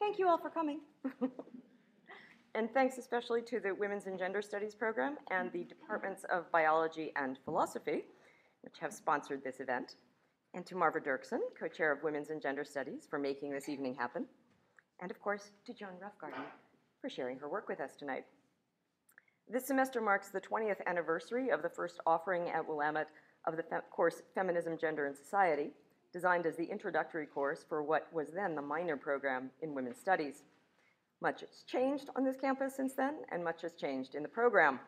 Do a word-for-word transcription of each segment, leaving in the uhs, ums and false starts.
Thank you all for coming. And thanks especially to the Women's and Gender Studies program and the Departments of Biology and Philosophy, which have sponsored this event, and to Marva Dirksen, co-chair of Women's and Gender Studies, for making this evening happen, and of course to Joan Roughgarden for sharing her work with us tonight. This semester marks the twentieth anniversary of the first offering at Willamette of the fe- course Feminism, Gender, and Society, designed as the introductory course for what was then the minor program in Women's Studies. Much has changed on this campus since then, and much has changed in the program.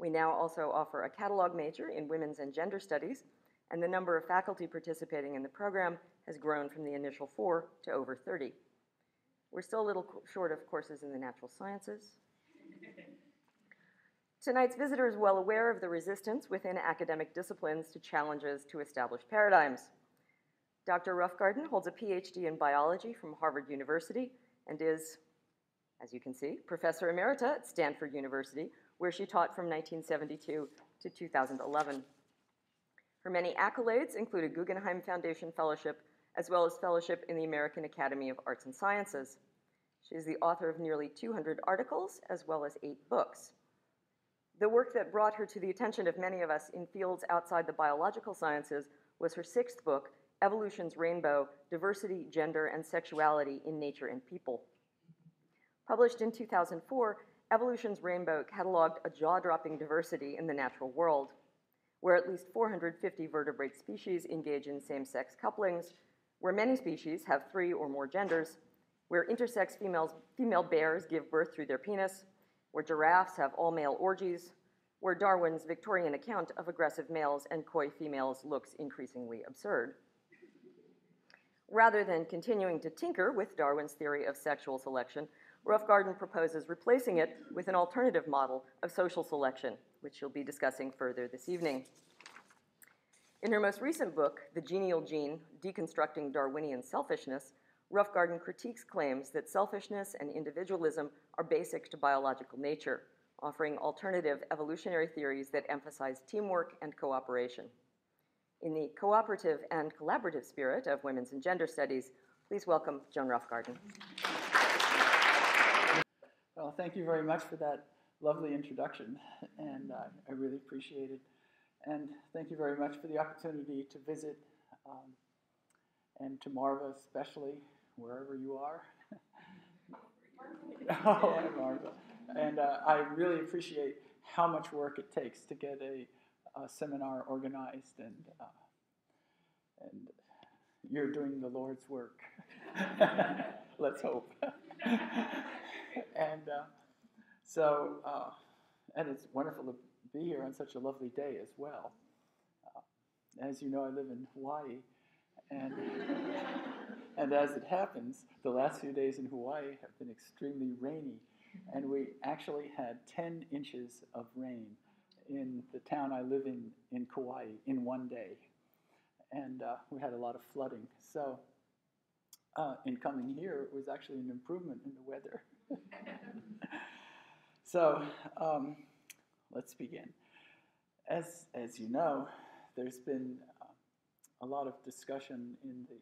We now also offer a catalog major in Women's and Gender Studies, and the number of faculty participating in the program has grown from the initial four to over thirty. We're still a little short of courses in the natural sciences. Tonight's visitor is well aware of the resistance within academic disciplines to challenges to established paradigms. Doctor Roughgarden holds a P H D in biology from Harvard University and is, as you can see, Professor Emerita at Stanford University, where she taught from nineteen seventy-two to two thousand eleven. Her many accolades include a Guggenheim Foundation Fellowship, as well as fellowship in the American Academy of Arts and Sciences. She is the author of nearly two hundred articles, as well as eight books. The work that brought her to the attention of many of us in fields outside the biological sciences was her sixth book, Evolution's Rainbow, Diversity, Gender, and Sexuality in Nature and People. Published in two thousand four, Evolution's Rainbow cataloged a jaw-dropping diversity in the natural world, where at least four hundred fifty vertebrate species engage in same-sex couplings, where many species have three or more genders, where intersex females, female bears give birth through their penis, where giraffes have all-male orgies, where Darwin's Victorian account of aggressive males and coy females looks increasingly absurd. Rather than continuing to tinker with Darwin's theory of sexual selection, Roughgarden proposes replacing it with an alternative model of social selection, which you'll be discussing further this evening. In her most recent book, The Genial Gene, Deconstructing Darwinian Selfishness, Roughgarden critiques claims that selfishness and individualism are basic to biological nature, offering alternative evolutionary theories that emphasize teamwork and cooperation. In the cooperative and collaborative spirit of Women's and Gender Studies, please welcome Joan Roughgarden. Well, thank you very much for that lovely introduction, and uh, I really appreciate it. And thank you very much for the opportunity to visit, um, and to Marva especially, wherever you are. Oh, and Marva. And uh, I really appreciate how much work it takes to get a, a seminar organized, and uh, and you're doing the Lord's work. Let's hope. And uh, so, uh, and it's wonderful to be here on such a lovely day as well. Uh, as you know, I live in Hawaii, and and as it happens, the last few days in Hawaii have been extremely rainy, and we actually had ten inches of rain in the town I live in, in Kauai, in one day, and uh, we had a lot of flooding. So, uh, in coming here, it was actually an improvement in the weather. So, um, let's begin. As, as you know, there's been uh, a lot of discussion in the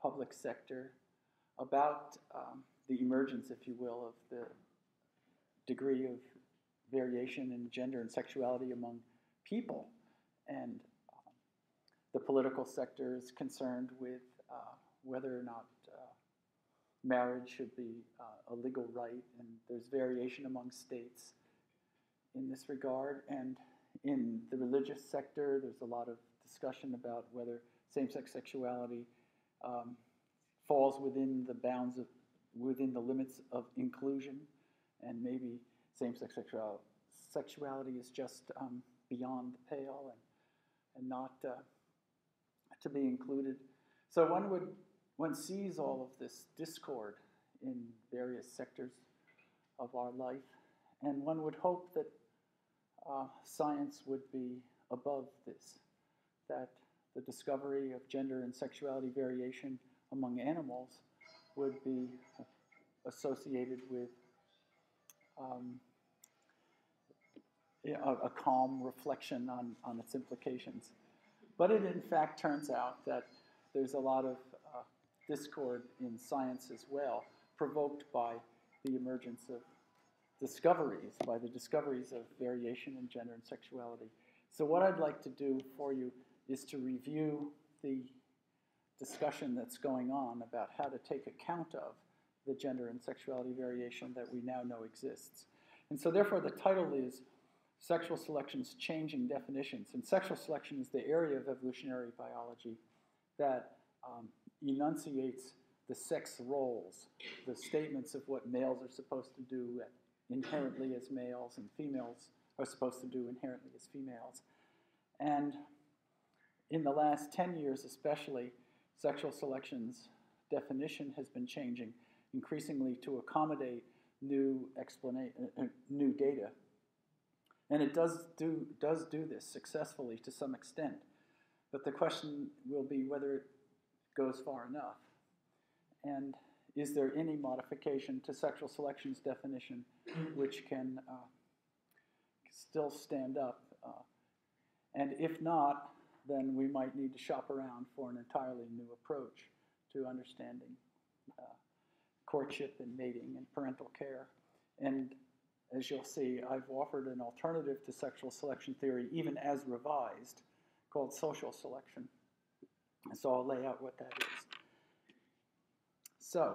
public sector about um, the emergence, if you will, of the degree of variation in gender and sexuality among people. And uh, the political sector is concerned with uh, whether or not marriage should be uh, a legal right, and there's variation among states in this regard. And in the religious sector, there's a lot of discussion about whether same-sex sexuality um, falls within the bounds of, within the limits of inclusion, and maybe same-sex sexual, sexuality is just um, beyond the pale and, and not uh, to be included. So one would One sees all of this discord in various sectors of our life, and one would hope that uh, science would be above this, that the discovery of gender and sexuality variation among animals would be associated with um, a, a calm reflection on, on its implications. But it in fact turns out that there's a lot of discord in science as well, provoked by the emergence of discoveries, by the discoveries of variation in gender and sexuality. So what I'd like to do for you is to review the discussion that's going on about how to take account of the gender and sexuality variation that we now know exists. And so therefore the title is Sexual Selection's Changing Definitions. And sexual selection is the area of evolutionary biology that um, enunciates the sex roles, the statements of what males are supposed to do inherently as males and females are supposed to do inherently as females. And in the last ten years especially, sexual selection's definition has been changing increasingly to accommodate new explana- uh, new data. And it does do, does do this successfully to some extent. But the question will be whether it goes far enough. And is there any modification to sexual selection's definition which can uh, still stand up? Uh, and if not, then we might need to shop around for an entirely new approach to understanding uh, courtship and mating and parental care. And as you'll see, I've offered an alternative to sexual selection theory, even as revised, called social selection. And so I'll lay out what that is. So,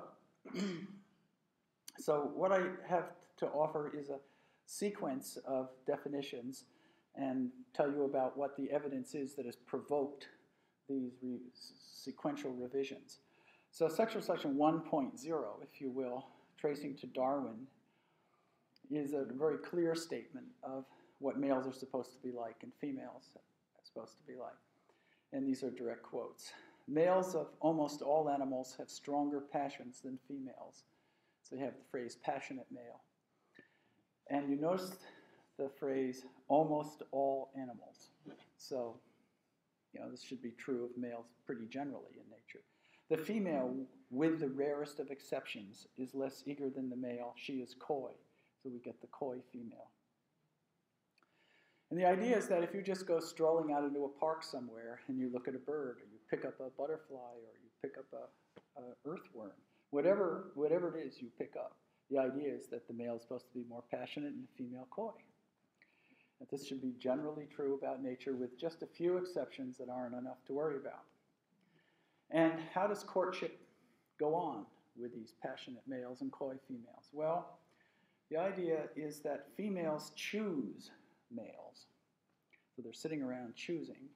so what I have to offer is a sequence of definitions and tell you about what the evidence is that has provoked these re sequential revisions. So sexual selection one point oh, if you will, tracing to Darwin, is a very clear statement of what males are supposed to be like and females are supposed to be like. And these are direct quotes. Males of almost all animals have stronger passions than females. So you have the phrase passionate male. And you notice the phrase almost all animals. So, you know, this should be true of males pretty generally in nature. The female, with the rarest of exceptions, is less eager than the male. She is coy. So we get the coy female. And the idea is that if you just go strolling out into a park somewhere and you look at a bird, or you pick up a butterfly, or you pick up a, a earthworm, whatever, whatever it is you pick up, the idea is that the male is supposed to be more passionate and the female coy. That this should be generally true about nature with just a few exceptions that aren't enough to worry about. And how does courtship go on with these passionate males and coy females? Well, the idea is that females choose males. So they're sitting around choosing.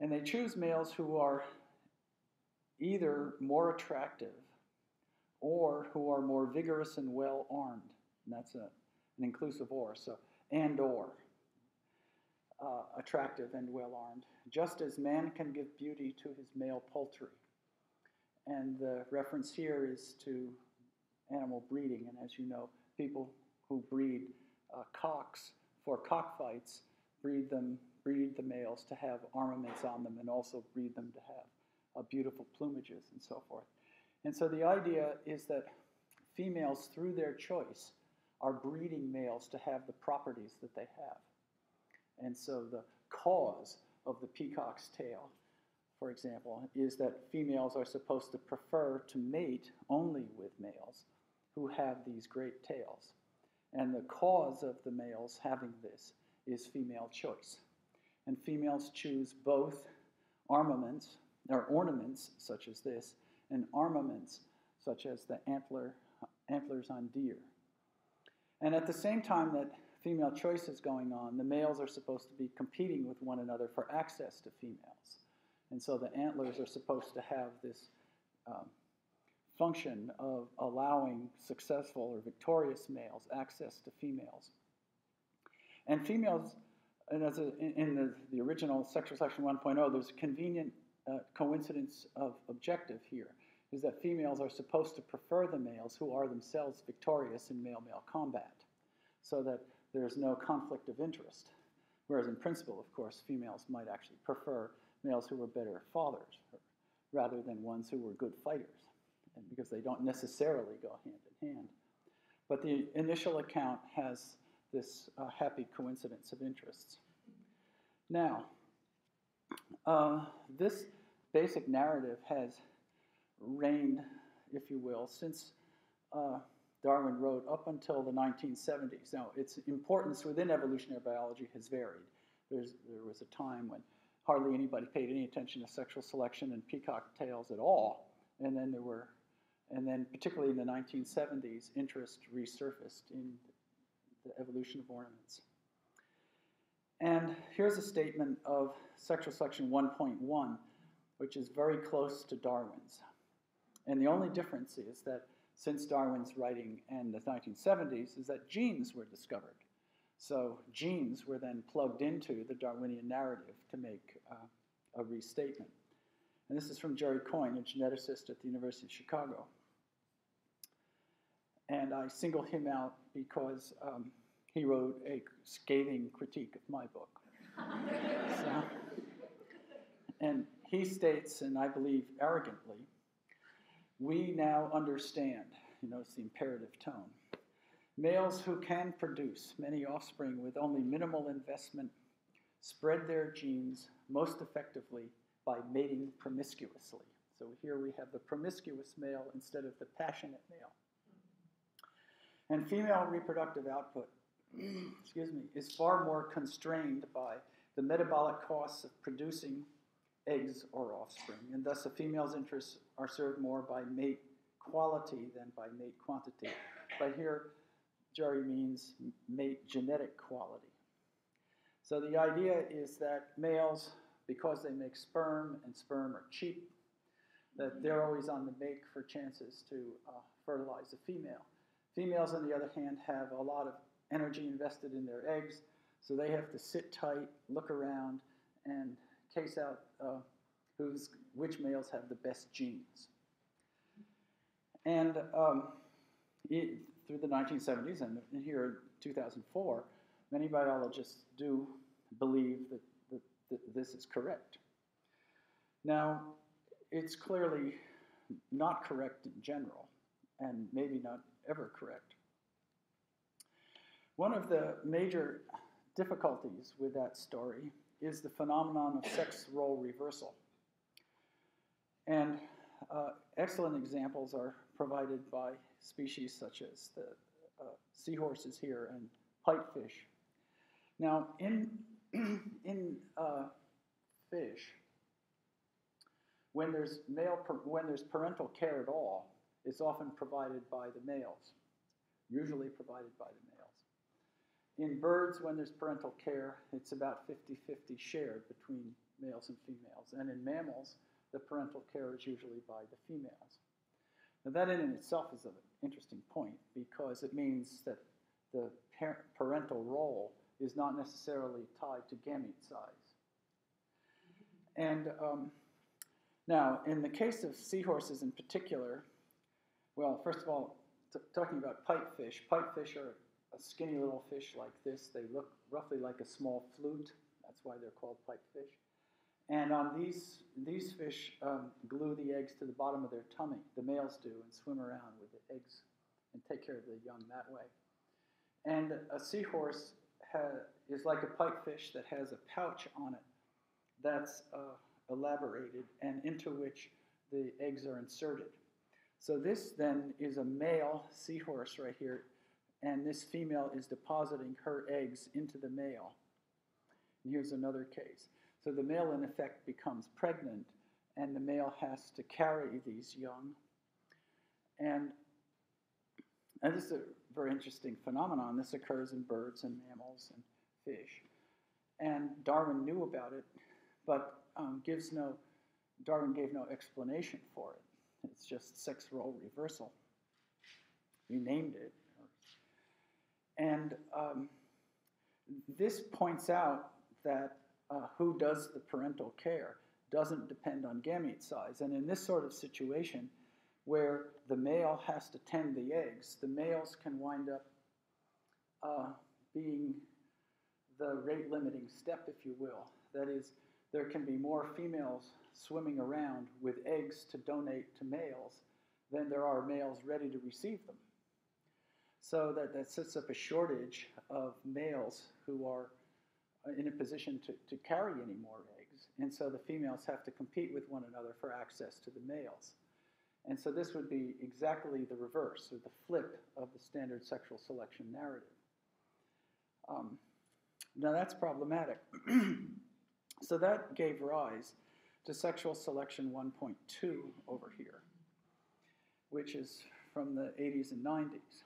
And they choose males who are either more attractive or who are more vigorous and well-armed. And that's a, an inclusive or, so and or. Uh, attractive and well-armed, just as man can give beauty to his male poultry. And the reference here is to animal breeding. And as you know, people who breed uh, cocks for cockfights breed them, breed the males to have armaments on them and also breed them to have uh, beautiful plumages and so forth. And so the idea is that females, through their choice, are breeding males to have the properties that they have. And so the cause of the peacock's tail, for example, is that females are supposed to prefer to mate only with males who have these great tails. And the cause of the males having this is female choice. And females choose both armaments, or ornaments such as this, and armaments such as the antler, antlers on deer. And at the same time that female choice is going on, the males are supposed to be competing with one another for access to females. And so the antlers are supposed to have this um, function of allowing successful or victorious males access to females. And females, and as a, in, in the, the original sexual selection one point oh, there's a convenient uh, coincidence of objective here, is that females are supposed to prefer the males who are themselves victorious in male-male combat, so that there's no conflict of interest. Whereas in principle, of course, females might actually prefer males who were better fathers rather than ones who were good fighters, and because they don't necessarily go hand in hand. But the initial account has this uh, happy coincidence of interests. Now, uh, this basic narrative has reigned, if you will, since uh, Darwin wrote up until the nineteen seventies. Now, its importance within evolutionary biology has varied. There's, there was a time when hardly anybody paid any attention to sexual selection and peacock tails at all, and then there were, and then particularly in the nineteen seventies, interest resurfaced in the evolution of ornaments. And here's a statement of sexual selection one point one, which is very close to Darwin's. And the only difference is that since Darwin's writing in the nineteen seventies is that genes were discovered. So genes were then plugged into the Darwinian narrative to make uh, a restatement. And this is from Jerry Coyne, a geneticist at the University of Chicago. And I single him out because um, he wrote a scathing critique of my book. So, and he states, and I believe arrogantly, we now understand, you notice the imperative tone, males who can produce many offspring with only minimal investment spread their genes most effectively by mating promiscuously. So here we have the promiscuous male instead of the passionate male. And female reproductive output, excuse me, is far more constrained by the metabolic costs of producing eggs or offspring, and thus a female's interests are served more by mate quality than by mate quantity. But here, Jerry means mate genetic quality. So the idea is that males, because they make sperm, and sperm are cheap, that they're always on the make for chances to uh, fertilize a female. Females, on the other hand, have a lot of energy invested in their eggs, so they have to sit tight, look around, and case out uh, who's, which males have the best genes. And um, it, through the nineteen seventies and here in two thousand four, many biologists do believe that, that, that this is correct. Now, it's clearly not correct in general, and maybe not ever correct. One of the major difficulties with that story is the phenomenon of sex role reversal. And uh, excellent examples are provided by species such as the uh, seahorses here and pipefish. Now, in, in uh, fish, when there's, male when there's parental care at all, it's often provided by the males, usually provided by the males. In birds, when there's parental care, it's about fifty fifty shared between males and females. And in mammals, the parental care is usually by the females. Now that in and itself is an interesting point because it means that the par parental role is not necessarily tied to gamete size. And um, now, in the case of seahorses in particular, well, first of all, talking about pipefish, pipefish are a skinny little fish like this. They look roughly like a small flute. That's why they're called pipefish. And on these, these fish um, glue the eggs to the bottom of their tummy. The males do, and swim around with the eggs and take care of the young that way. And a seahorse is like a pipefish that has a pouch on it that's uh, elaborated and into which the eggs are inserted. So this then is a male seahorse right here. And this female is depositing her eggs into the male. And here's another case. So the male, in effect, becomes pregnant, and the male has to carry these young. And, and this is a very interesting phenomenon. This occurs in birds and mammals and fish. And Darwin knew about it, but um, gives no, Darwin gave no explanation for it. It's just sex role reversal. He named it. And um, this points out that uh, who does the parental care doesn't depend on gamete size. And in this sort of situation where the male has to tend the eggs, the males can wind up uh, being the rate-limiting step, if you will. That is, there can be more females swimming around with eggs to donate to males than there are males ready to receive them. So that, that sets up a shortage of males who are in a position to, to carry any more eggs. And so the females have to compete with one another for access to the males. And so this would be exactly the reverse, or the flip of the standard sexual selection narrative. Um, now that's problematic. So that gave rise to sexual selection one point two over here, which is from the eighties and nineties.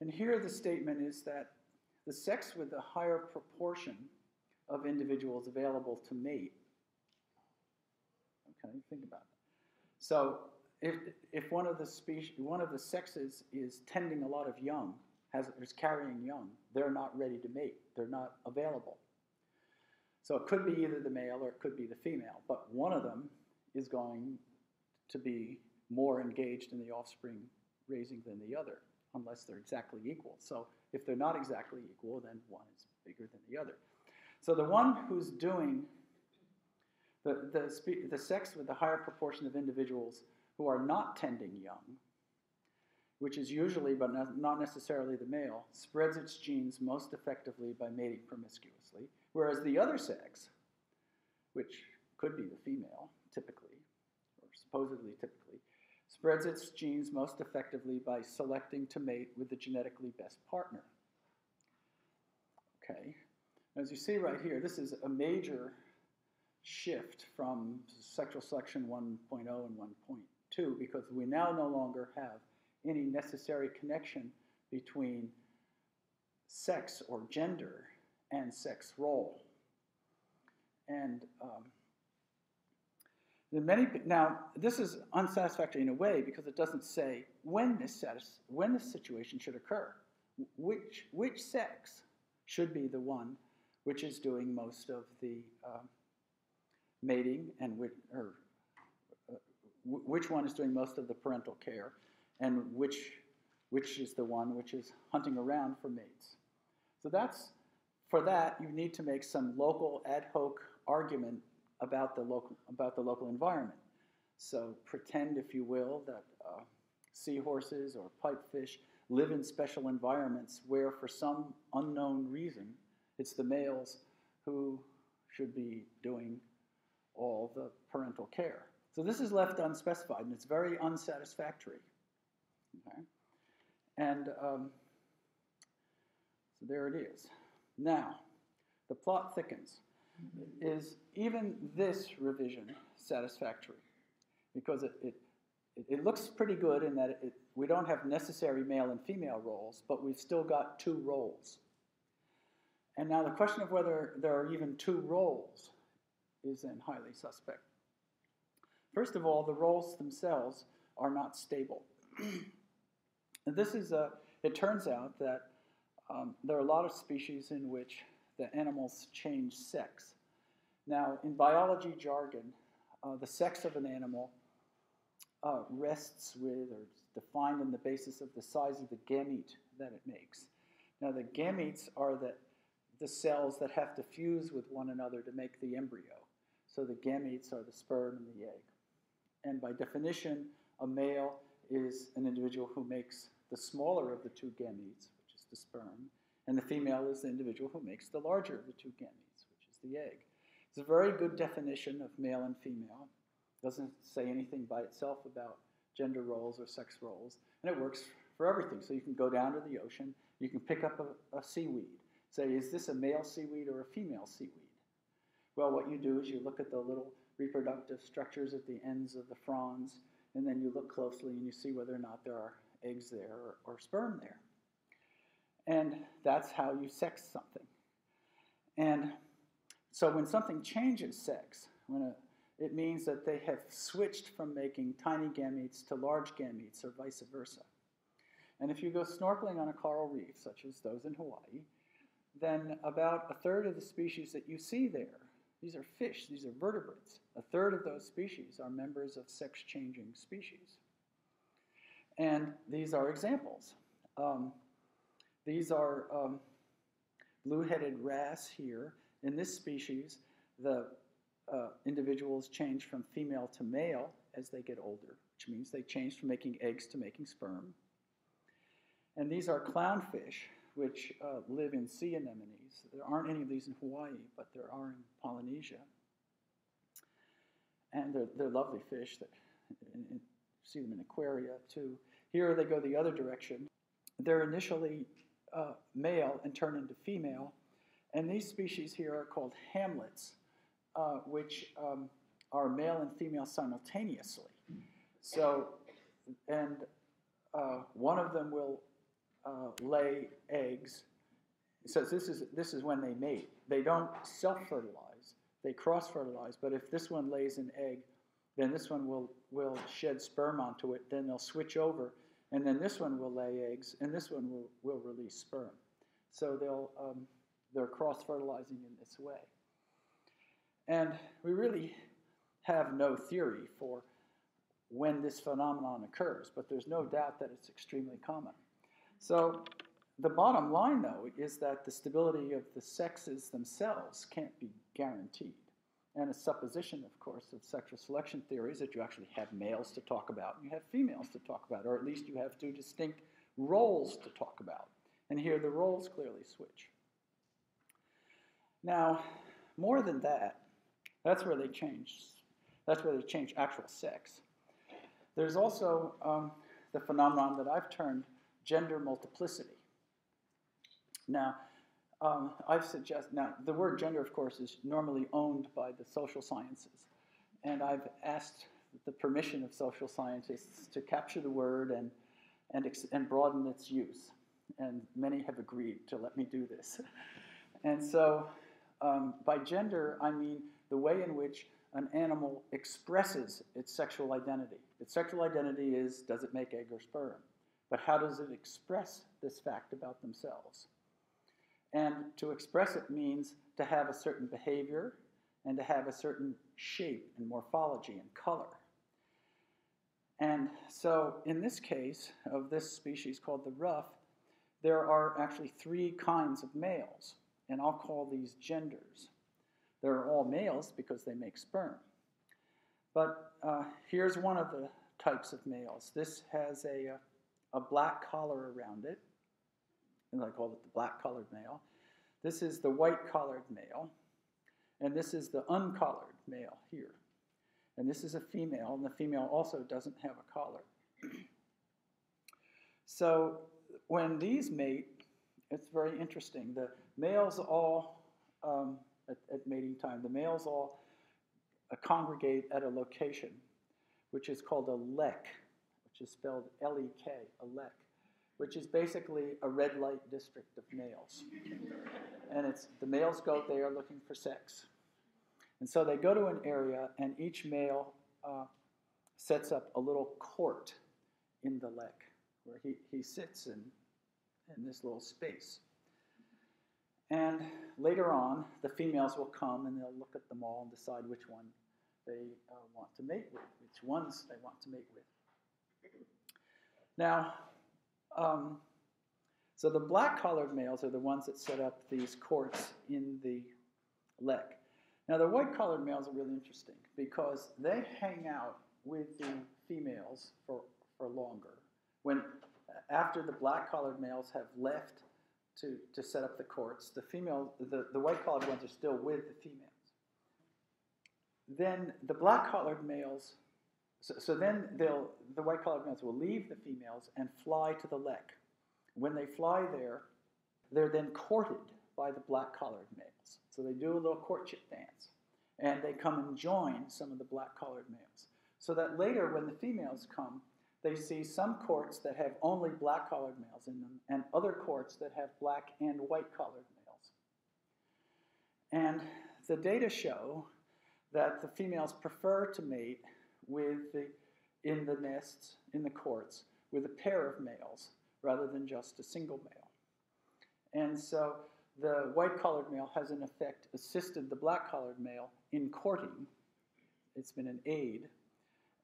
And here the statement is that the sex with the higher proportion of individuals available to mate. Okay, think about it. So if if one of the species, one of the sexes is tending a lot of young, has is carrying young, they're not ready to mate. They're not available. So it could be either the male or it could be the female, but one of them is going to be more engaged in the offspring raising than the other, unless they're exactly equal. So if they're not exactly equal, then one is bigger than the other. So the one who's doing the, the, the sex with the higher proportion of individuals who are not tending young, which is usually but not necessarily the male, spreads its genes most effectively by mating promiscuously, whereas the other sex, which could be the female typically, or supposedly typically, spreads its genes most effectively by selecting to mate with the genetically best partner. Okay, as you see right here, this is a major shift from sexual selection one point oh and one point two, because we now no longer have any necessary connection between sex or gender and sex role. And um, the many, now, this is unsatisfactory in a way because it doesn't say when this, when this situation should occur. Which, which sex should be the one which is doing most of the um, mating, and which, or, uh, which one is doing most of the parental care, and which, which is the one which is hunting around for mates. So that's, for that, you need to make some local ad hoc argument about the local, about the local environment. So pretend, if you will, that uh, seahorses or pipefish live in special environments where, for some unknown reason, it's the males who should be doing all the parental care. So this is left unspecified, and it's very unsatisfactory. Okay. And um, so there it is. Now, the plot thickens. Is even this revision satisfactory? Because it, it, it looks pretty good in that it, we don't have necessary male and female roles, but we've still got two roles. And now the question of whether there are even two roles is then highly suspect. First of all, the roles themselves are not stable. And this is a, it turns out that um, there are a lot of species in which the animals change sex. Now, in biology jargon, uh, the sex of an animal uh, rests with, or is defined on the basis of the size of the gamete that it makes. Now, the gametes are the, the cells that have to fuse with one another to make the embryo. So the gametes are the sperm and the egg. And by definition, a male is an individual who makes the smaller of the two gametes, which is the sperm, and the female is the individual who makes the larger of the two gametes, which is the egg. It's a very good definition of male and female. It doesn't say anything by itself about gender roles or sex roles, and it works for everything. So you can go down to the ocean, you can pick up a, a seaweed. Say, is this a male seaweed or a female seaweed? Well, what you do is you look at the little reproductive structures at the ends of the fronds, and then you look closely and you see whether or not there are eggs there or, or sperm there. And that's how you sex something. And so when something changes sex, when a, it means that they have switched from making tiny gametes to large gametes or vice versa. And if you go snorkeling on a coral reef, such as those in Hawaii, then about a third of the species that you see there, these are fish, these are vertebrates. A third of those species are members of sex-changing species. And these are examples. Um, these are um, blue-headed wrasse here. In this species, the uh, individuals change from female to male as they get older, which means they change from making eggs to making sperm. And these are clownfish, which uh, live in sea anemones. There aren't any of these in Hawaii, but there are in Polynesia. And they're, they're lovely fish that, in, in, see them in aquaria, to here they go the other direction. They're initially uh, male and turn into female. And these species here are called hamlets, uh, which um, are male and female simultaneously. So, and uh, one of them will uh, lay eggs. So this is, this is when they mate. They don't self-fertilize. They cross-fertilize. But if this one lays an egg, then this one will, will shed sperm onto it. Then they'll switch over. And then this one will lay eggs. And this one will, will release sperm. So they'll, um, they're cross-fertilizing in this way. And we really have no theory for when this phenomenon occurs, but there's no doubt that it's extremely common. So the bottom line, though, is that the stability of the sexes themselves can't be guaranteed. And a supposition, of course, of sexual selection theory is that you actually have males to talk about and you have females to talk about, or at least you have two distinct roles to talk about. And here the roles clearly switch. Now, more than that, that's where they change. That's where they change actual sex. There's also um, the phenomenon that I've termed gender multiplicity. Now, um, I've suggested, now the word gender, of course, is normally owned by the social sciences, and I've asked the permission of social scientists to capture the word and and ex and broaden its use, and many have agreed to let me do this. And so, um, by gender, I mean the way in which an animal expresses its sexual identity. Its sexual identity is, does it make egg or sperm? But how does it express this fact about themselves? And to express it means to have a certain behavior and to have a certain shape and morphology and color. And so in this case of this species called the ruff, there are actually three kinds of males, and I'll call these genders. They're all males because they make sperm. But uh, here's one of the types of males. This has a, a black collar around it, and I call it the black-collared male. This is the white-collared male, and this is the uncollared male here. And this is a female, and the female also doesn't have a collar. So when these mate, it's very interesting. The males all, um, at, at mating time, the males all uh, congregate at a location, which is called a lek, which is spelled L E K, a lek, which is basically a red light district of males. And it's, the males go there looking for sex. And so they go to an area, and each male uh, sets up a little court in the lek, where he, he sits in, in this little space. And later on, the females will come and they'll look at them all and decide which one they uh, want to mate with, which ones they want to mate with. Now, um, so the black-collared males are the ones that set up these courts in the lek. Now, the white-collared males are really interesting because they hang out with the females for, for longer. When, after the black-collared males have left To, to set up the courts, the female, the, the white-collared ones are still with the females. Then the black-collared males, so, so then they'll, the white-collared males will leave the females and fly to the lek. When they fly there, they're then courted by the black-collared males. So they do a little courtship dance, and they come and join some of the black-collared males. So that later, when the females come, they see some courts that have only black-collared males in them and other courts that have black and white-collared males. And the data show that the females prefer to mate with the, in the nests, in the courts, with a pair of males rather than just a single male. And so the white-collared male has, in effect, assisted the black-collared male in courting. It's been an aid.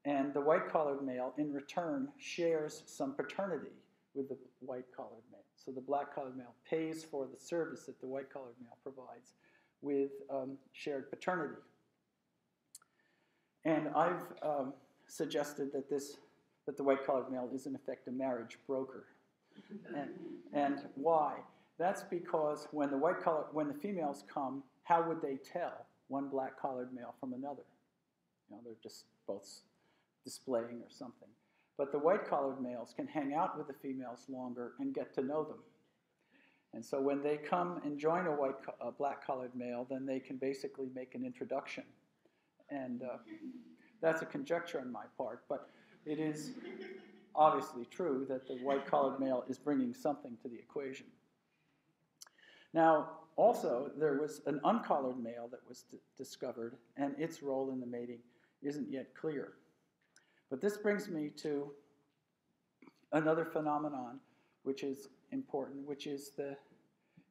And the white-collared male, in return, shares some paternity with the white-collared male. So the black-collared male pays for the service that the white-collared male provides with um, shared paternity. And I've um, suggested that this, that the white-collared male is, in effect, a marriage broker. And, and why? That's because when the white-collared, when the females come, how would they tell one black-collared male from another? You know, they're just both displaying or something. but the white-collared males can hang out with the females longer and get to know them. And so when they come and join a, white, a black-collared male, then they can basically make an introduction. And uh, that's a conjecture on my part, but it is obviously true that the white-collared male is bringing something to the equation. Now, also, there was an uncollared male that was discovered, and its role in the mating isn't yet clear. But this brings me to another phenomenon which is important, which is the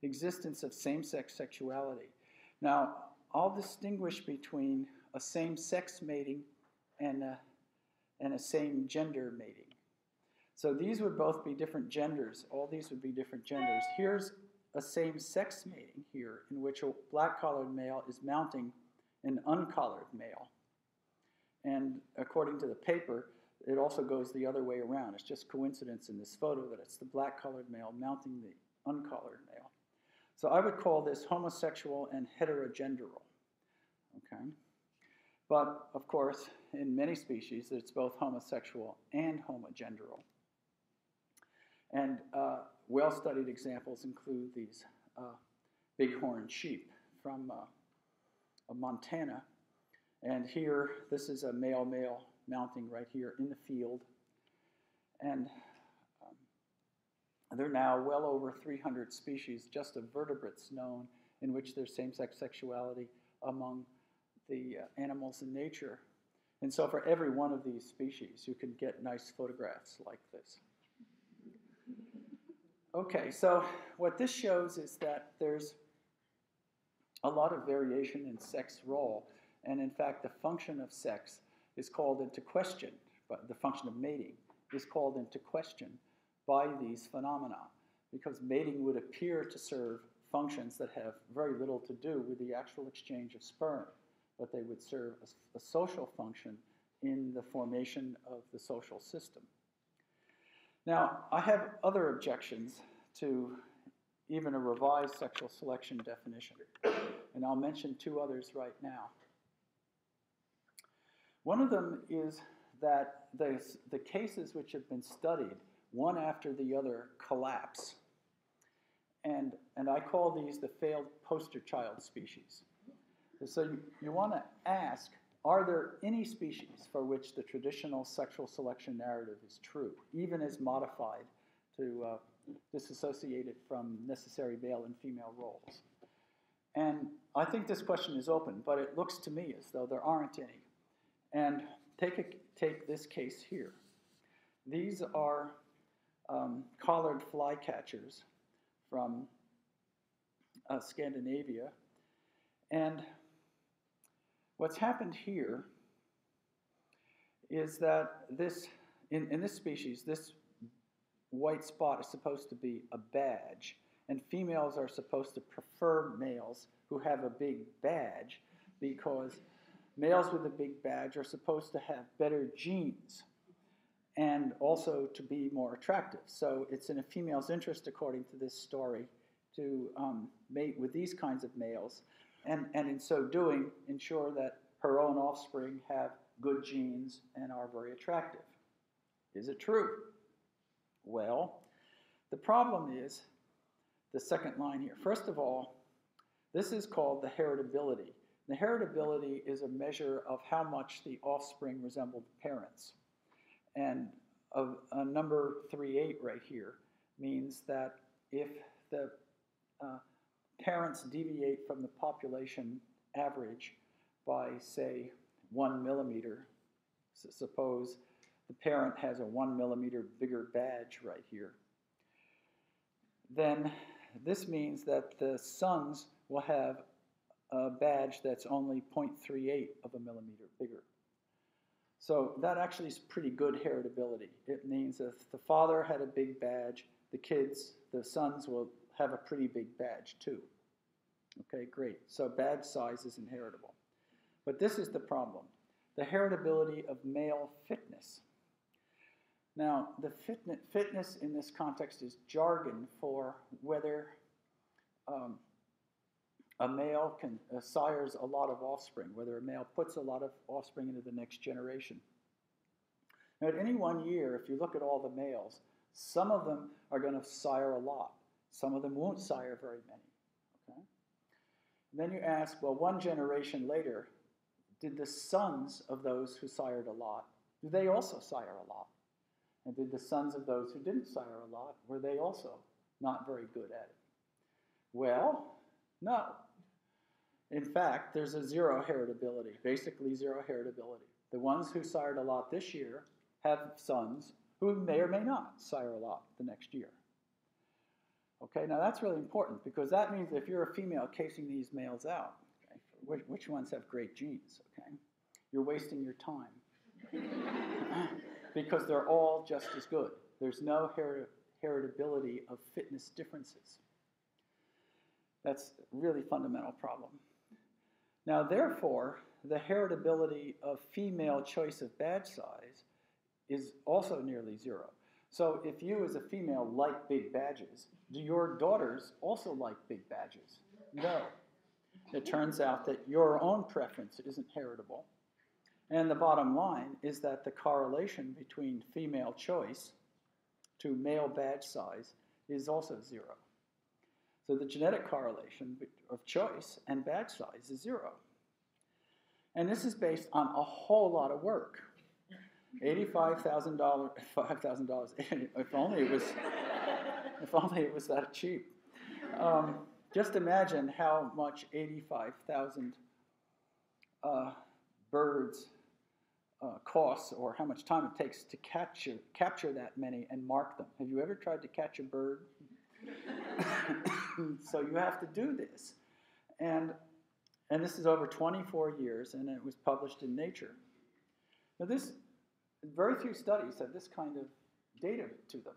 existence of same-sex sexuality. Now, I'll distinguish between a same-sex mating and a, and a same-gender mating. So these would both be different genders. All these would be different genders. Here's a same-sex mating here in which a black-collared male is mounting an uncollared male. And according to the paper, it also goes the other way around. It's just coincidence in this photo that it's the black-collared male mounting the uncollared male. So I would call this homosexual and heterogenderal. Okay? But, of course, in many species, it's both homosexual and homogenderal. And uh, well-studied examples include these uh, bighorn sheep from uh, Montana. And here, this is a male-male mounting right here in the field. And um, there are now well over three hundred species just of vertebrates known in which there's same-sex sexuality among the uh, animals in nature. And so for every one of these species, you can get nice photographs like this. Okay, so what this shows is that there's a lot of variation in sex role, and in fact the function of sex is called into question, but the function of mating is called into question by these phenomena, because mating would appear to serve functions that have very little to do with the actual exchange of sperm, but they would serve a, a social function in the formation of the social system. Now, I have other objections to even a revised sexual selection definition, and I'll mention two others right now. One of them is that the cases which have been studied, one after the other, collapse. And, and I call these the failed poster child species. So you, you want to ask, are there any species for which the traditional sexual selection narrative is true, even as modified to uh, disassociate it from necessary male and female roles? And I think this question is open, but it looks to me as though there aren't any. And take, a, take this case here. These are um, collared flycatchers from uh, Scandinavia. And what's happened here is that this, in, in this species, this white spot is supposed to be a badge, and females are supposed to prefer males who have a big badge because males with a big badge are supposed to have better genes and also to be more attractive. So it's in a female's interest, according to this story, to um, mate with these kinds of males. And, and in so doing, ensure that her own offspring have good genes and are very attractive. Is it true? Well, the problem is the second line here. First of all, this is called the heritability. The heritability is a measure of how much the offspring resembled the parents. And a, a number three eight right here means that if the uh, parents deviate from the population average by, say, one millimeter. So suppose the parent has a one millimeter bigger badge right here. Then this means that the sons will have a badge that's only zero point three eight of a millimeter bigger. So that actually is pretty good heritability. It means if the father had a big badge, the kids, the sons will have a pretty big badge too. Okay, great. So badge size is inheritable. But this is the problem. The heritability of male fitness. Now, the fitness, fitness in this context is jargon for whether um, a male can, uh, sires a lot of offspring, whether a male puts a lot of offspring into the next generation. Now, at any one year, if you look at all the males, some of them are going to sire a lot. Some of them won't sire very many. Okay? And then you ask, well, one generation later, did the sons of those who sired a lot, do they also sire a lot? And did the sons of those who didn't sire a lot, were they also not very good at it? Well, no. In fact, there's a zero heritability, basically zero heritability. The ones who sired a lot this year have sons who may or may not sire a lot the next year. Okay, now that's really important because that means if you're a female casing these males out, okay, which, which ones have great genes, okay, you're wasting your time because they're all just as good. There's no her- heritability of fitness differences. That's a really fundamental problem. Now, therefore, the heritability of female choice of badge size is also nearly zero. So if you as a female like big badges, do your daughters also like big badges? No. It turns out that your own preference isn't heritable. And the bottom line is that the correlation between female choice to male badge size is also zero. So the genetic correlation of choice and badge size is zero. And this is based on a whole lot of work. eighty-five thousand dollars, five thousand dollars, if only it was, if only it was that cheap. Um, just imagine how much eighty-five thousand uh, birds uh, costs, or how much time it takes to capture, capture that many and mark them. Have you ever tried to catch a bird? So you have to do this. And, and this is over twenty-four years, and it was published in Nature. Now this, very few studies have this kind of data to them.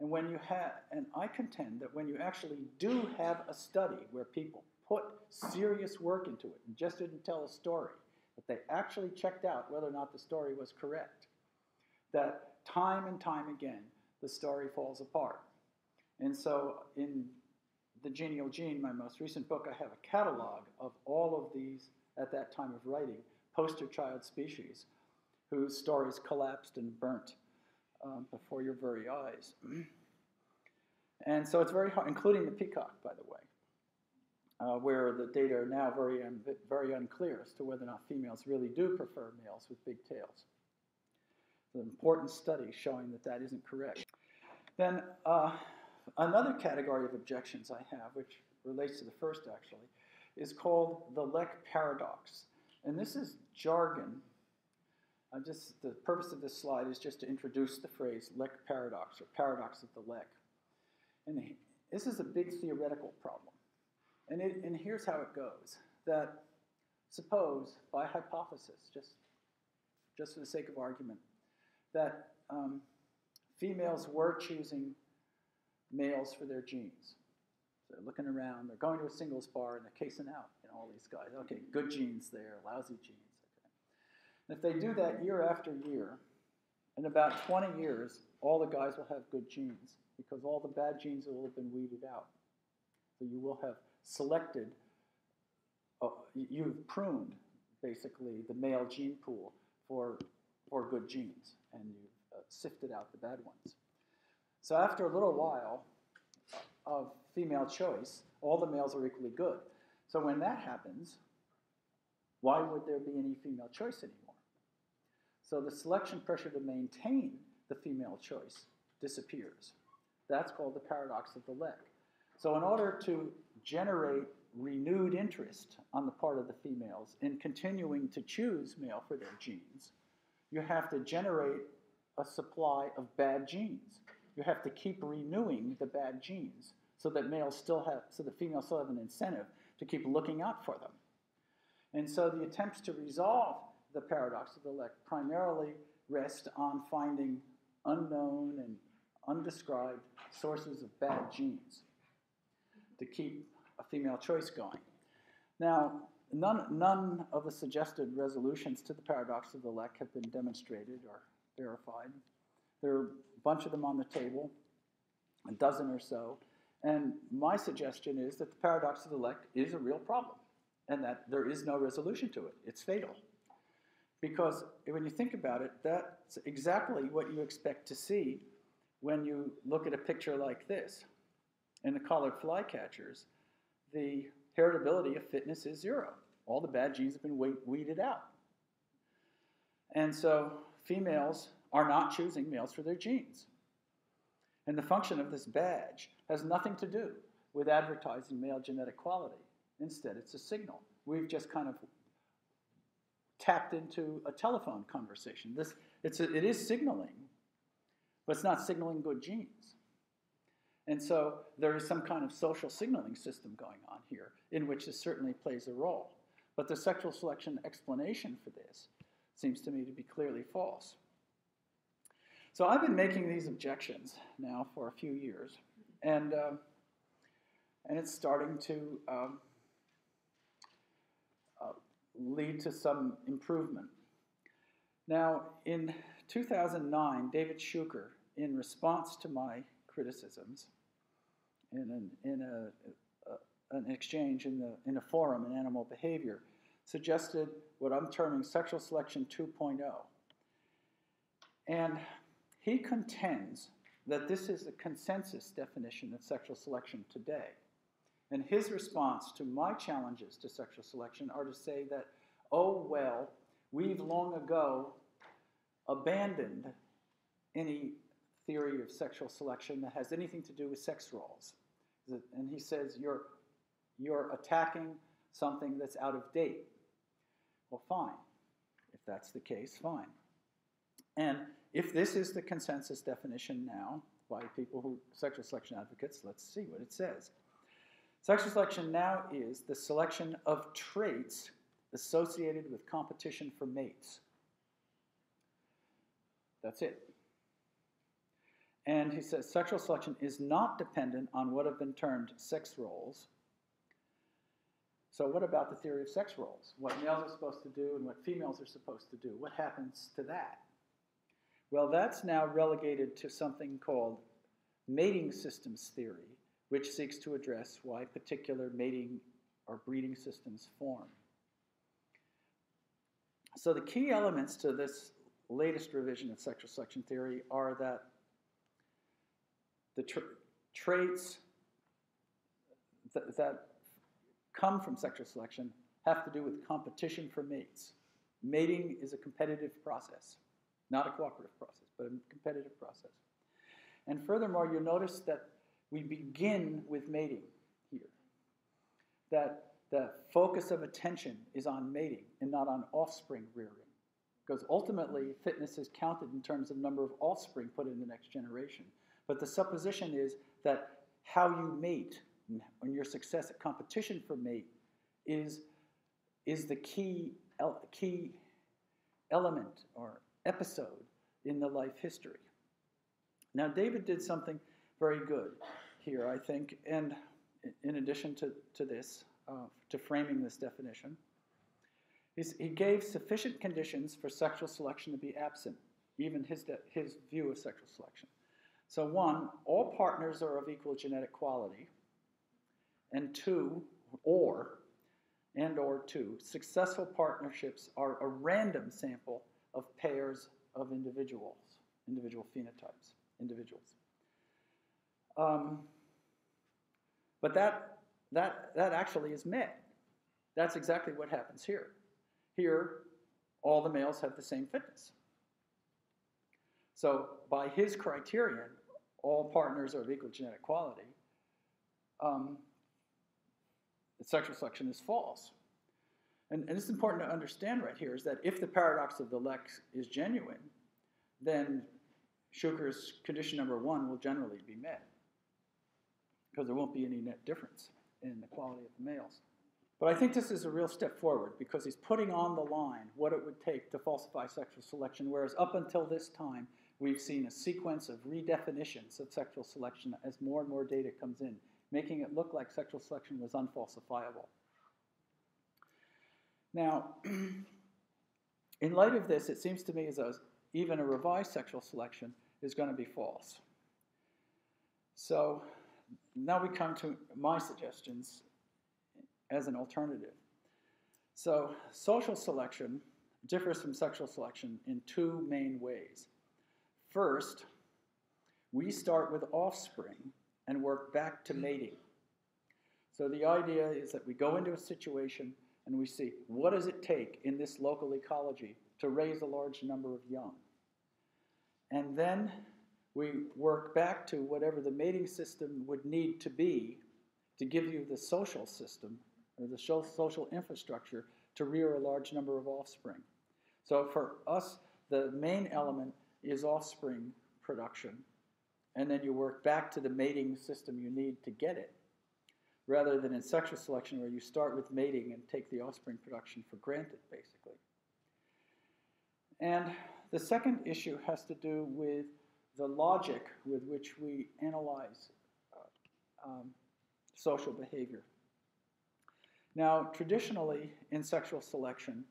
And when you have, and I contend that when you actually do have a study where people put serious work into it and just didn't tell a story, that they actually checked out whether or not the story was correct, that time and time again, the story falls apart. And so in The Genial Gene, my most recent book, I have a catalog of all of these, at that time of writing, poster child species whose stories collapsed and burnt um, before your very eyes. And so it's very hard, including the peacock, by the way, uh, where the data are now very, un very unclear as to whether or not females really do prefer males with big tails. It's an important study showing that that isn't correct. Then, uh, another category of objections I have, which relates to the first actually, is called the Lech paradox. And this is jargon. I'm just, the purpose of this slide is just to introduce the phrase Lech paradox, or paradox of the Lech. And the, this is a big theoretical problem. And, it, and here's how it goes, that suppose, by hypothesis, just, just for the sake of argument, that um, females were choosing males for their genes. So they're looking around, they're going to a singles bar, and they're casing out, you know, all these guys. Okay, good genes there, lousy genes. Okay. And if they do that year after year, in about twenty years, all the guys will have good genes because all the bad genes will have been weeded out. So you will have selected, uh, you've pruned, basically, the male gene pool for, for good genes, and you've uh, sifted out the bad ones. So after a little while of female choice, all the males are equally good. So when that happens, why would there be any female choice anymore? So the selection pressure to maintain the female choice disappears. That's called the paradox of the Lech. So in order to generate renewed interest on the part of the females in continuing to choose male for their genes, you have to generate a supply of bad genes. You have to keep renewing the bad genes so that males still have, so that females still have an incentive to keep looking out for them. And so the attempts to resolve the paradox of the Lech primarily rest on finding unknown and undescribed sources of bad genes to keep a female choice going. Now, none, none of the suggested resolutions to the paradox of the Lech have been demonstrated or verified. There are a bunch of them on the table, a dozen or so. And my suggestion is that the paradox of the Lech is a real problem and that there is no resolution to it. It's fatal Because when you think about it, that's exactly what you expect to see when you look at a picture like this. In the collared flycatchers, the heritability of fitness is zero. All the bad genes have been weeded out. And so females are not choosing males for their genes. And the function of this badge has nothing to do with advertising male genetic quality. Instead, it's a signal. We've just kind of tapped into a telephone conversation. This, it's a, it is signaling, but it's not signaling good genes. And so there is some kind of social signaling system going on here, in which this certainly plays a role. But the sexual selection explanation for this seems to me to be clearly false. So I've been making these objections now for a few years, and, um, and it's starting to um, uh, lead to some improvement. Now, in two thousand nine, David Shuker, in response to my criticisms, in an, in a, a, an exchange in, the, in a forum in animal behavior, suggested what I'm terming sexual selection two point oh. And he contends that this is a consensus definition of sexual selection today. And his response to my challenges to sexual selection are to say that, oh, well, we've long ago abandoned any theory of sexual selection that has anything to do with sex roles. And he says, you're, you're attacking something that's out of date. Well, fine. If that's the case, fine. And if this is the consensus definition now by people who are sexual selection advocates, let's see what it says. Sexual selection now is the selection of traits associated with competition for mates. That's it. And he says sexual selection is not dependent on what have been termed sex roles. So what about the theory of sex roles? What males are supposed to do and what females are supposed to do? What happens to that? Well, that's now relegated to something called mating systems theory, which seeks to address why particular mating or breeding systems form. So the key elements to this latest revision of sexual selection theory are that the tra traits th that come from sexual selection have to do with competition for mates. Mating is a competitive process, not a cooperative process, but a competitive process. And furthermore, you'll notice that we begin with mating here, that the focus of attention is on mating and not on offspring rearing, because ultimately fitness is counted in terms of number of offspring put in the next generation. But the supposition is that how you mate and your success at competition for mate is, is the key, el key element or episode in the life history. Now, David did something very good here, I think, and in addition to, to this, uh, to framing this definition, is he gave sufficient conditions for sexual selection to be absent, even his, de his view of sexual selection. So one, all partners are of equal genetic quality, and two, or, and or two, successful partnerships are a random sample of pairs of individuals, individual phenotypes, individuals. Um, but that, that, that actually is met. That's exactly what happens here. Here, all the males have the same fitness. So by his criterion, all partners are of equal genetic quality. Um, sexual selection is false. And, and it's important to understand right here is that if the paradox of the lex is genuine, then Shuker's condition number one will generally be met, because there won't be any net difference in the quality of the males. But I think this is a real step forward, because he's putting on the line what it would take to falsify sexual selection, whereas up until this time, we've seen a sequence of redefinitions of sexual selection as more and more data comes in, making it look like sexual selection was unfalsifiable. Now, in light of this, it seems to me as though even a revised sexual selection is going to be false. So now we come to my suggestions as an alternative. So social selection differs from sexual selection in two main ways. First, we start with offspring and work back to mating. So the idea is that we go into a situation and we see, what does it take in this local ecology to raise a large number of young? And then we work back to whatever the mating system would need to be to give you the social system or the social infrastructure to rear a large number of offspring. So for us, the main element is offspring production. And then you work back to the mating system you need to get it, rather than in sexual selection where you start with mating and take the offspring production for granted, basically. And the second issue has to do with the logic with which we analyze uh, um, social behavior. Now, traditionally, in sexual selection,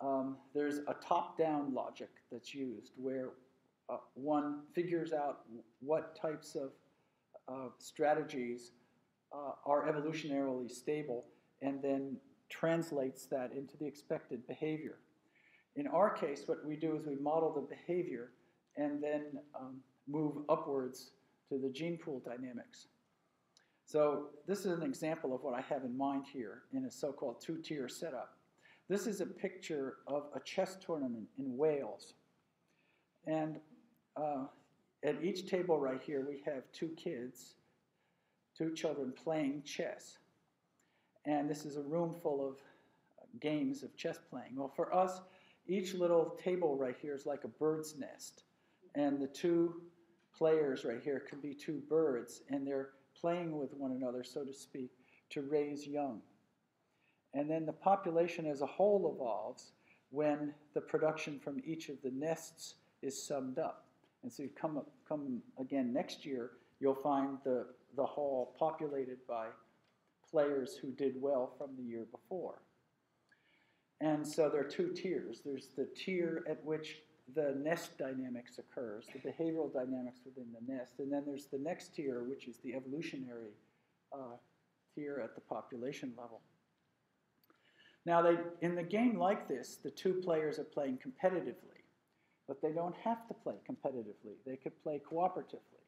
um, there's a top-down logic that's used where uh, one figures out what types of uh, strategies uh, are evolutionarily stable and then translates that into the expected behavior. In our case, what we do is we model the behavior and then um, move upwards to the gene pool dynamics. So this is an example of what I have in mind here in a so-called two-tier setup. This is a picture of a chess tournament in Wales. And uh, at each table right here, we have two kids, two children playing chess. And this is a room full of games of chess playing. Well, for us, each little table right here is like a bird's nest, and the two players right here could be two birds, and they're playing with one another, so to speak, to raise young. And then the population as a whole evolves when the production from each of the nests is summed up. And so you come, up, come again next year, you'll find the, the hall populated by players who did well from the year before. And so there are two tiers. There's the tier at which the nest dynamics occurs, the behavioral dynamics within the nest, and then there's the next tier, which is the evolutionary uh, tier at the population level. Now, they, in the game like this, the two players are playing competitively, but they don't have to play competitively. They could play cooperatively,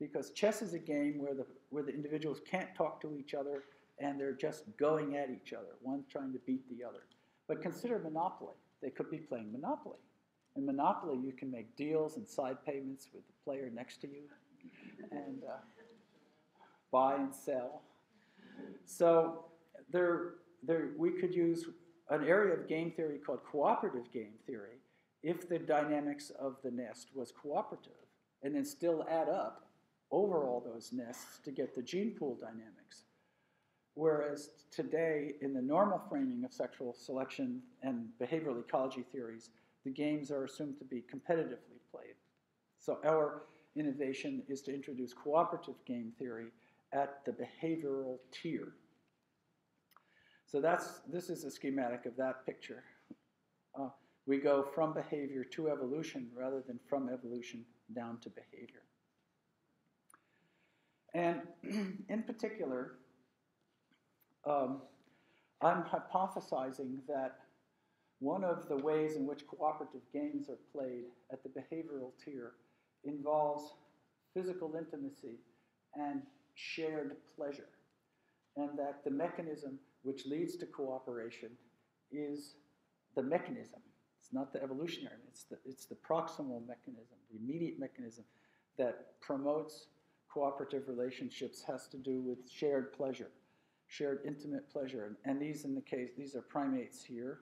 because chess is a game where the, where the individuals can't talk to each other, and they're just going at each other, one trying to beat the other. But consider Monopoly. They could be playing Monopoly. In Monopoly, you can make deals and side payments with the player next to you and uh, buy and sell. So there, there, we could use an area of game theory called cooperative game theory if the dynamics of the nest was cooperative, and then still add up over all those nests to get the gene pool dynamics. Whereas today, in the normal framing of sexual selection and behavioral ecology theories, the games are assumed to be competitively played. So our innovation is to introduce cooperative game theory at the behavioral tier. So that's, this is a schematic of that picture. Uh, we go from behavior to evolution rather than from evolution down to behavior. And in particular, Um, I'm hypothesizing that one of the ways in which cooperative games are played at the behavioral tier involves physical intimacy and shared pleasure, and that the mechanism which leads to cooperation is the mechanism. It's not the evolutionary, it's the, it's the proximal mechanism, the immediate mechanism that promotes cooperative relationships has to do with shared pleasure. Shared intimate pleasure, and, and these in the case, these are primates here.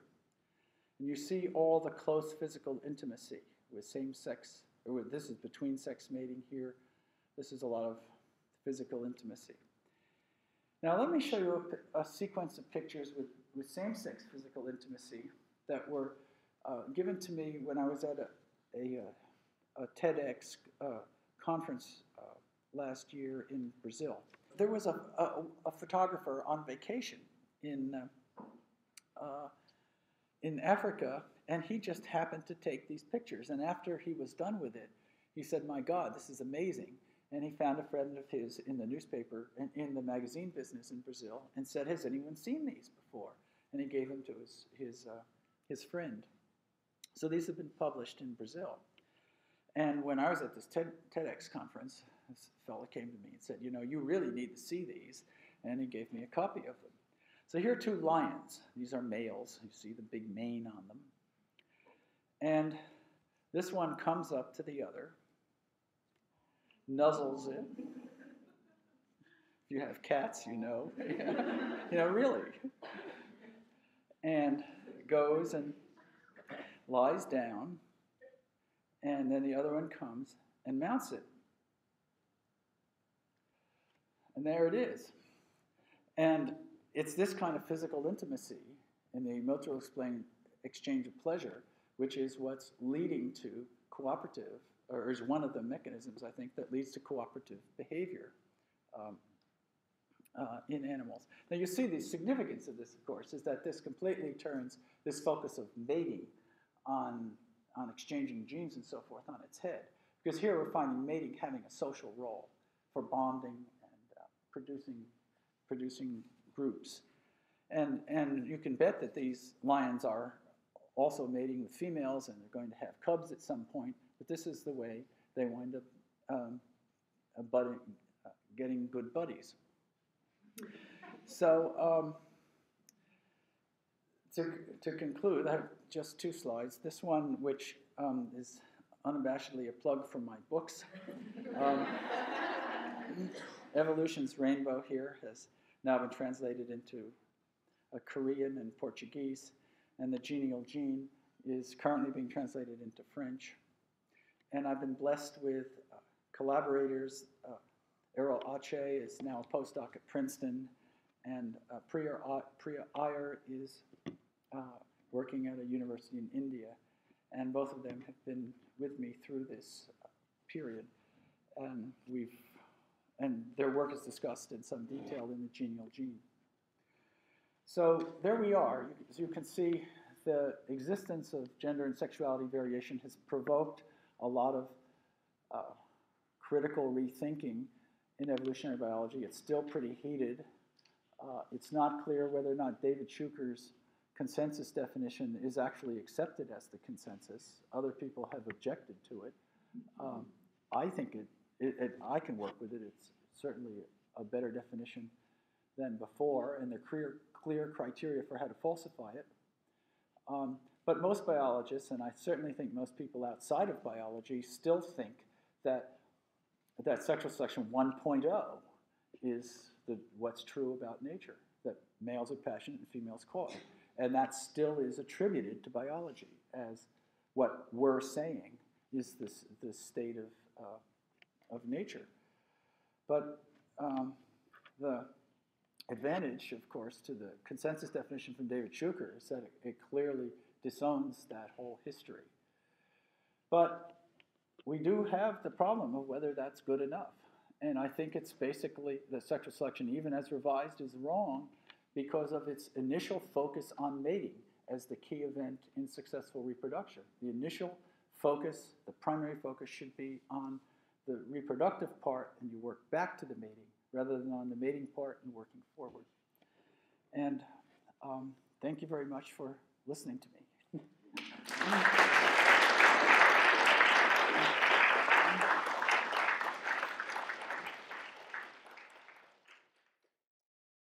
And you see all the close physical intimacy with same-sex, or with, this is between-sex mating here. This is a lot of physical intimacy. Now let me show you a, a sequence of pictures with, with same-sex physical intimacy that were uh, given to me when I was at a, a, a TEDx uh, conference uh, last year in Brazil. There was a, a, a photographer on vacation in, uh, uh, in Africa, and he just happened to take these pictures. And after he was done with it, he said, my God, this is amazing. And he found a friend of his in the newspaper, and in the magazine business in Brazil, and said, has anyone seen these before? And he gave them to his, his uh, his friend. So these have been published in Brazil. And when I was at this TED, TEDx conference, this fellow came to me and said, you know, you really need to see these. And he gave me a copy of them. So here are two lions. These are males. You see the big mane on them. And this one comes up to the other, nuzzles it. If you have cats, you know. You know, really. And goes and lies down. And then the other one comes and mounts it. And there it is. And it's this kind of physical intimacy and the mutual exchange of pleasure, which is what's leading to cooperative, or is one of the mechanisms, I think, that leads to cooperative behavior um, uh, in animals. Now you see the significance of this, of course, is that this completely turns this focus of mating on on exchanging genes and so forth on its head. Because here we're finding mating having a social role for bonding and uh, producing, producing groups. And, and you can bet that these lions are also mating with females and they're going to have cubs at some point, but this is the way they wind up um, budding, uh, getting good buddies. So, um, To, to conclude, I have just two slides. This one, which um, is unabashedly a plug for my books. Um, Evolution's Rainbow here has now been translated into a Korean and Portuguese, and The Genial Gene is currently being translated into French. And I've been blessed with uh, collaborators. Uh, Errol Aceh is now a postdoc at Princeton, and uh, Priya, uh, Priya Iyer is Uh, working at a university in India, and both of them have been with me through this uh, period, and we've and their work is discussed in some detail in The Genial Gene. So there we are. As you can see, the existence of gender and sexuality variation has provoked a lot of uh, critical rethinking in evolutionary biology. It's still pretty heated. Uh, it's not clear whether or not David Shuker's consensus definition is actually accepted as the consensus. Other people have objected to it. Um, I think it, it, it, I can work with it. It's certainly a better definition than before, and there are clear, clear criteria for how to falsify it. Um, but most biologists, and I certainly think most people outside of biology, still think that, that sexual selection one point oh is the, what's true about nature, that males are passionate and females coy. And that still is attributed to biology as what we're saying is this, this state of, uh, of nature. But um, the advantage, of course, to the consensus definition from David Shuker is that it, it clearly disowns that whole history. But we do have the problem of whether that's good enough. And I think it's basically that sexual selection, even as revised, is wrong because of its initial focus on mating as the key event in successful reproduction. The initial focus, the primary focus, should be on the reproductive part, and you work back to the mating, rather than on the mating part and working forward. And um, thank you very much for listening to me.